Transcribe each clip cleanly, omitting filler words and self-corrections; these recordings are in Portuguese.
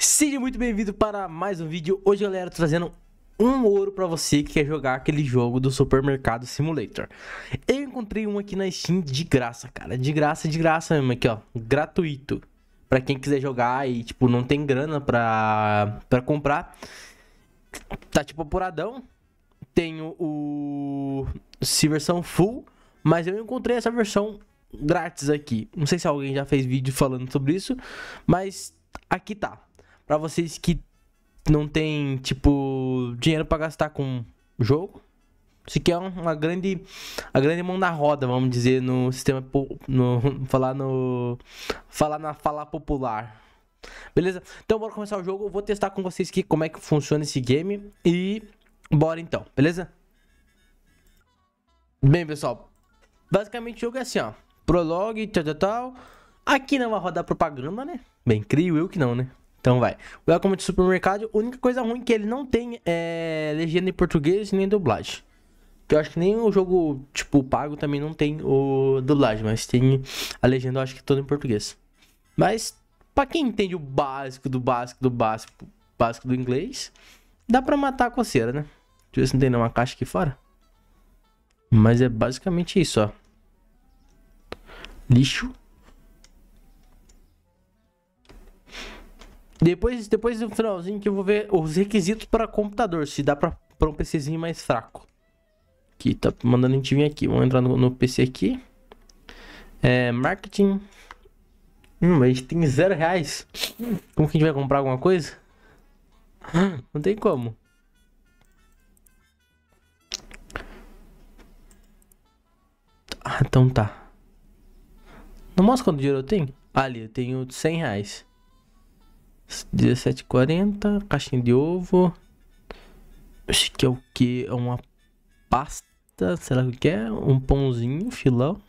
Seja muito bem-vindo para mais um vídeo. Hoje, galera, tô trazendo um ouro para você que quer jogar aquele jogo do Supermercado Simulator. Eu encontrei um aqui na Steam de graça, cara. De graça mesmo aqui, ó. Gratuito. Para quem quiser jogar e, tipo, não tem grana pra comprar. Tá, tipo, apuradão. Tenho o... essa versão full. Mas eu encontrei essa versão grátis aqui. Não sei se alguém já fez vídeo falando sobre isso. Mas aqui tá. Pra vocês que não tem, tipo, dinheiro pra gastar com o jogo. Isso aqui é a grande mão na roda, vamos dizer, no sistema, falar popular. Beleza? Então bora começar o jogo. Eu vou testar com vocês aqui como é que funciona esse game. E bora então, beleza? Bem, pessoal, basicamente o jogo é assim, ó. Prologue, tal. Aqui não vai rodar propaganda, né? Bem, creio eu que não, né? Então vai. Welcome to Supermercado. A única coisa ruim que ele não tem é legenda em português nem dublagem. Eu acho que nem o jogo, tipo, pago também não tem o dublagem, mas tem a legenda, eu acho que toda em português. Mas, pra quem entende o básico do inglês, dá pra matar a coceira, né? Deixa eu ver se não tem nenhuma caixa aqui fora. Mas é basicamente isso, ó. Lixo. Depois do finalzinho que eu vou ver os requisitos para computador, se dá para um PCzinho mais fraco. Que tá mandando a gente vir aqui. Vamos entrar no PC aqui. É, marketing. A gente tem R$0. Como que a gente vai comprar alguma coisa? Não tem como. Ah, então tá. Não mostra quanto dinheiro eu tenho? Ali, eu tenho R$100. 17,40, caixinha de ovo. Esse aqui é o que? É uma pasta, será que é? Um pãozinho, filão.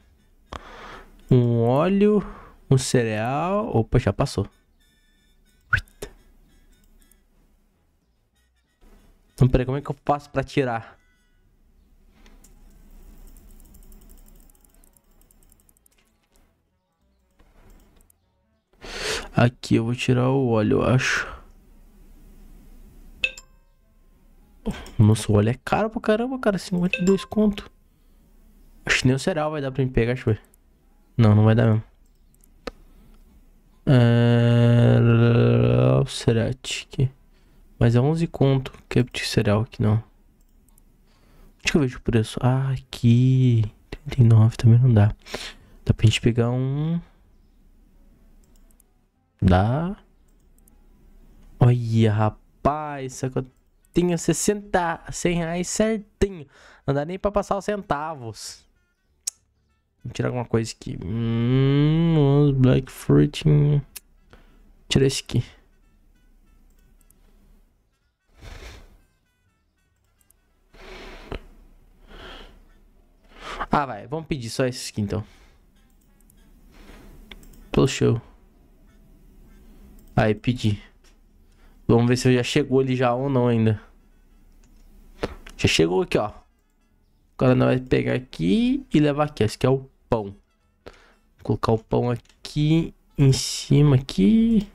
Um óleo, um cereal. Opa, já passou. Então, peraí, como é que eu faço pra tirar? Aqui eu vou tirar o óleo, eu acho. Nossa, o óleo é caro pra caramba, cara. 52 conto. Acho que nem o cereal vai dar pra me pegar, acho que... Não, não vai dar mesmo. O cereal aqui. Mas é 11 conto. Que é de cereal aqui, não. Deixa eu ver o preço. Ah, aqui. 39 também não dá. Dá pra gente pegar um... Dá. Olha, rapaz, só que eu tenho 100 reais certinho. Não dá nem pra passar os centavos. Vou tirar alguma coisa aqui. Black Fruit. Tira esse aqui. Ah, vai, vamos pedir só esse aqui então. Pelo show. Aí, pedi. Vamos ver se já chegou ali já ou não ainda. Já chegou aqui, ó. Agora nós vamos pegar aqui e levar aqui. Esse aqui é o pão. Vou colocar o pão aqui em cima aqui.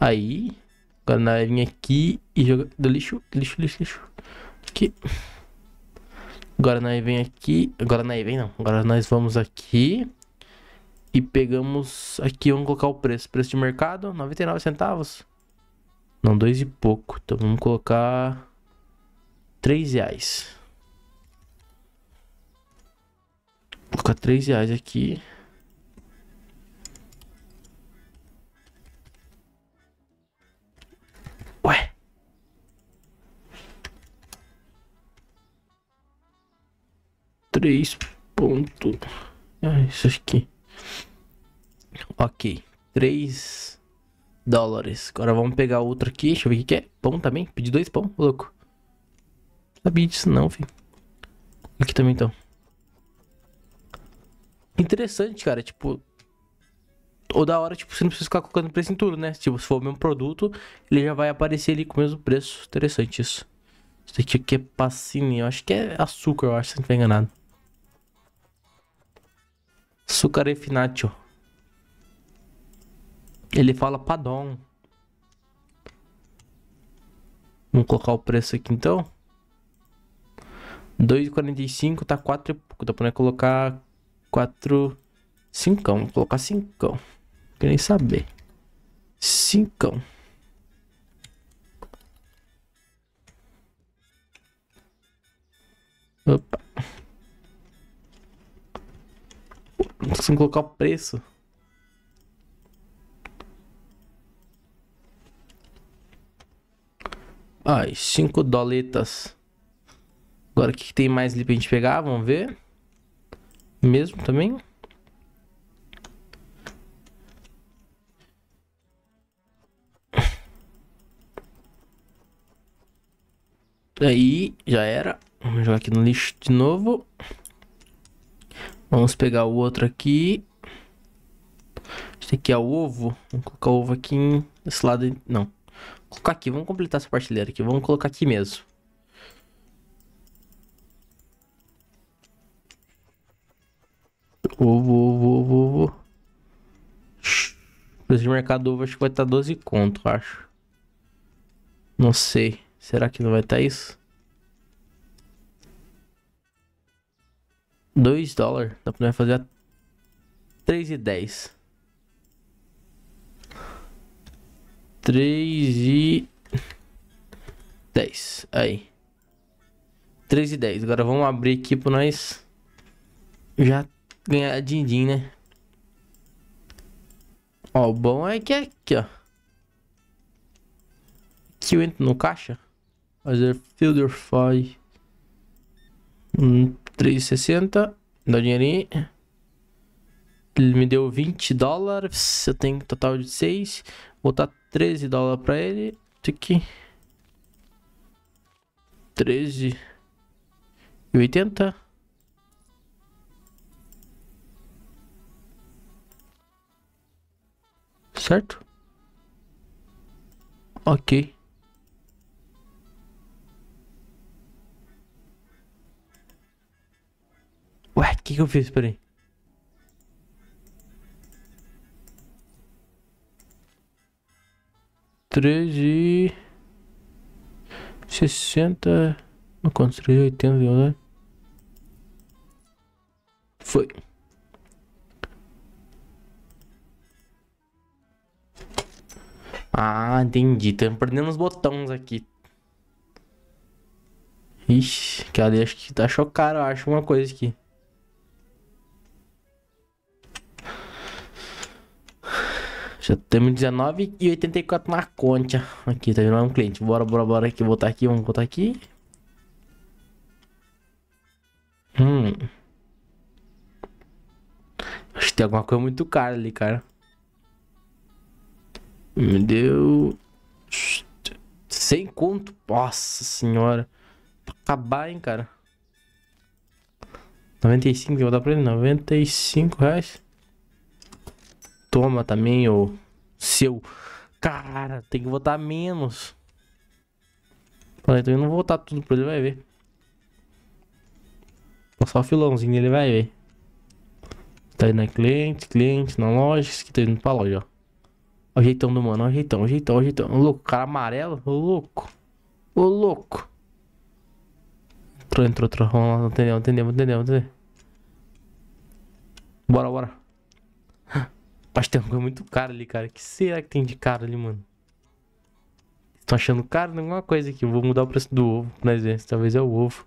Aí. Agora nós vamos vir aqui e jogar do lixo. Aqui. Agora nós vem aqui. Agora nós vem não. Agora nós vamos aqui. E pegamos aqui, vamos colocar o preço. Preço de mercado, 99 centavos. Não, 2 e pouco. Então vamos colocar R$3. Vou colocar R$3 aqui. Ué. R$3. Ah, isso aqui. Ok, $3. Agora vamos pegar outro aqui. Deixa eu ver o que é. Pão também? Pedi 2 pão, louco. Não sabia disso não, filho. Aqui também então. Interessante, cara. Tipo, ou da hora, tipo, você não precisa ficar colocando preço em tudo, né? Tipo, se for o mesmo produto, ele já vai aparecer ali com o mesmo preço. Interessante isso. Isso aqui é passinho. Eu acho que é açúcar, eu acho, se não estiver enganado. Açúcar refinado. Ele fala padrão. Vamos colocar o preço aqui então. 2,45 tá 4 e pouco. Dá pra colocar 4... 5, vamos colocar 5. Querem saber. 5. Opa. Não consigo colocar o preço. Ai, 5 doletas. Agora o que tem mais ali pra gente pegar? Vamos ver. Mesmo também. Aí, já era. Vamos jogar aqui no lixo de novo. Vamos pegar o outro aqui. Esse aqui é o ovo. Vamos colocar o ovo aqui nesse lado. Não. Vou colocar aqui. Vamos completar essa prateleira aqui. Vamos colocar aqui mesmo. Ovo, ovo, ovo, ovo. O preço de mercado do ovo acho que vai estar 12 conto, acho. Não sei. Será que não vai estar isso? 2 dólares. Dá pra fazer a 3,10. 3,10. Aí. 3,10. Agora vamos abrir aqui pra nós já ganhar din-din, né? Ó, o bom é que é aqui, ó. Aqui eu entro no caixa. Fazer Fielder Fly 3,60. Dá dinheirinho. Ele me deu 20 dólares. Eu tenho um total de 6. Vou botar 13 dólares pra ele. Aqui 13,80. Certo? Ok. Ué, o que eu fiz? Peraí. Treze... 60... Não conto, 3,80, né? Foi. Ah, entendi. Estamos perdendo os botões aqui. Ixi, que ali acho que tá chocado, eu acho, uma coisa aqui. Já temos 19,84 na conta. Aqui, tá vendo? É um cliente. Bora, bora, bora aqui. Botar aqui, vamos botar aqui. Acho que tem alguma coisa muito cara ali, cara. Me deu... 100 conto. Nossa senhora. Pra acabar, hein, cara. 95, eu vou dar pra ele. 95 reais. Toma também, ô. Seu. Cara, tem que botar menos. Falei, também não vou botar tudo pra ele, vai ver. Passar o filãozinho, ele vai ver. Tá indo na cliente, na loja. Isso aqui tá indo pra loja, ó. Olha o jeitão do mano, olha o jeitão, olha o jeitão, olha o jeitão. O louco, cara amarelo, ô louco. Ô louco. Entrou. Vamos lá, entendeu. Bora. Acho que tem uma coisa muito cara ali, cara. O que será que tem de cara ali, mano? Estão achando caro? Alguma coisa aqui. Eu vou mudar o preço do ovo pra nós ver. Talvez é o ovo.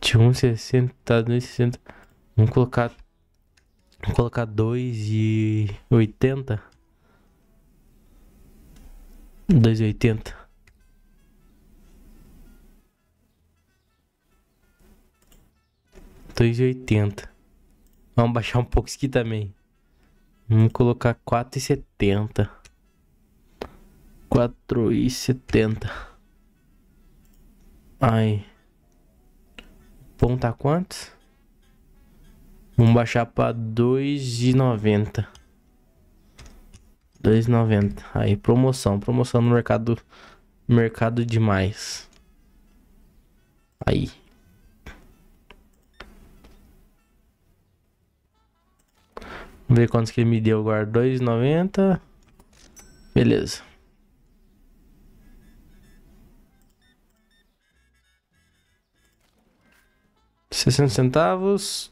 De 1,60, 2,60. Vamos colocar... Vou colocar 2,80. 2,80. Vamos baixar um pouco isso aqui também. Vamos colocar 4,70. 4,70. Aí. O pão tá quantos? Vamos baixar pra 2,90. 2,90. Aí, promoção no mercado. Mercado demais. Aí. Vamos ver quantos que ele me deu agora. 2,90. Beleza. $0,60.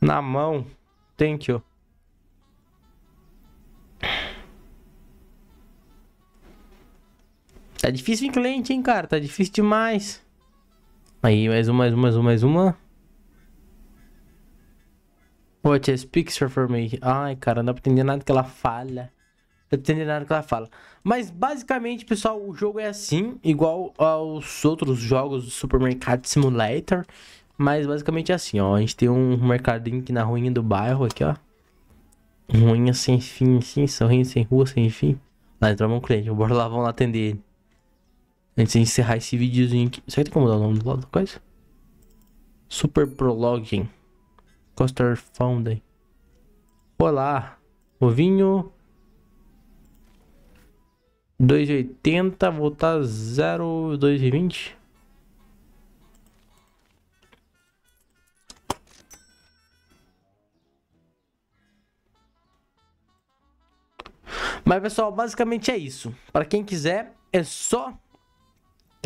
Na mão. Thank you. Tá difícil vir cliente, hein, cara? Tá difícil demais. Aí, mais uma. Watch this picture for me. Ai, cara, não dá pra entender nada que ela fala. Mas, basicamente, pessoal, o jogo é assim. Igual aos outros jogos do Supermarket Simulator. Mas, basicamente, é assim, ó. A gente tem um mercadinho aqui na ruinha do bairro, aqui, ó. Ruinha sem fim, assim. Ruinha sem rua, sem fim. Lá entrou um cliente, bora lá, vamos lá atender ele. Antes de encerrar esse videozinho aqui. Será que tem como mudar o nome do lado da coisa? Super Prologuing Coster Founding. Olá, ovinho 2,80, voltar 0,2,20. Mas, pessoal, basicamente é isso. Para quem quiser, é só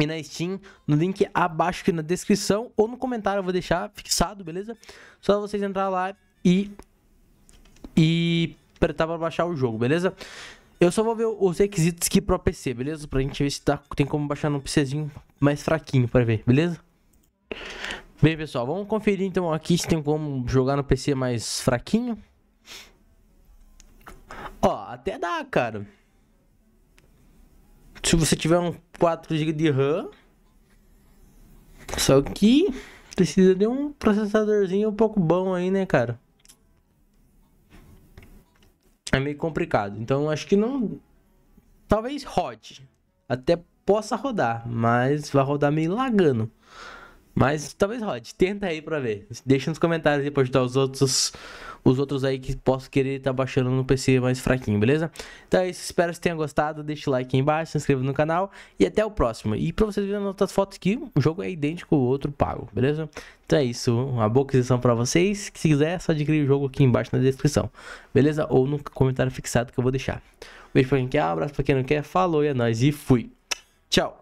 ir na Steam, no link abaixo aqui na descrição ou no comentário eu vou deixar fixado, beleza? Só vocês entrar lá e apertar para baixar o jogo, beleza? Eu só vou ver os requisitos aqui pro PC, beleza? Pra gente ver se tá, tem como baixar num PCzinho mais fraquinho para ver, beleza? Bem, pessoal, vamos conferir então aqui se tem como jogar no PC mais fraquinho. Ó, até dá, cara. Se você tiver um 4 GB de RAM. Só que precisa de um processadorzinho um pouco bom aí, né, cara? É meio complicado. Então, acho que não... Talvez rode. Até possa rodar. Mas vai rodar meio lagando. Mas talvez rode. Tenta aí pra ver. Deixa nos comentários aí pra ajudar os outros... Os outros aí que posso querer tá baixando no PC mais fraquinho, beleza? Então é isso, espero que vocês tenham gostado. Deixa o like aqui embaixo, se inscreva no canal e até o próximo. E pra vocês verem as outras fotos aqui, o jogo é idêntico ao outro pago, beleza? Então é isso, uma boa aquisição pra vocês. Se quiser, é só adquirir o jogo aqui embaixo na descrição, beleza? Ou no comentário fixado que eu vou deixar. Um beijo pra quem quer, um abraço pra quem não quer, falou e é nóis e fui. Tchau!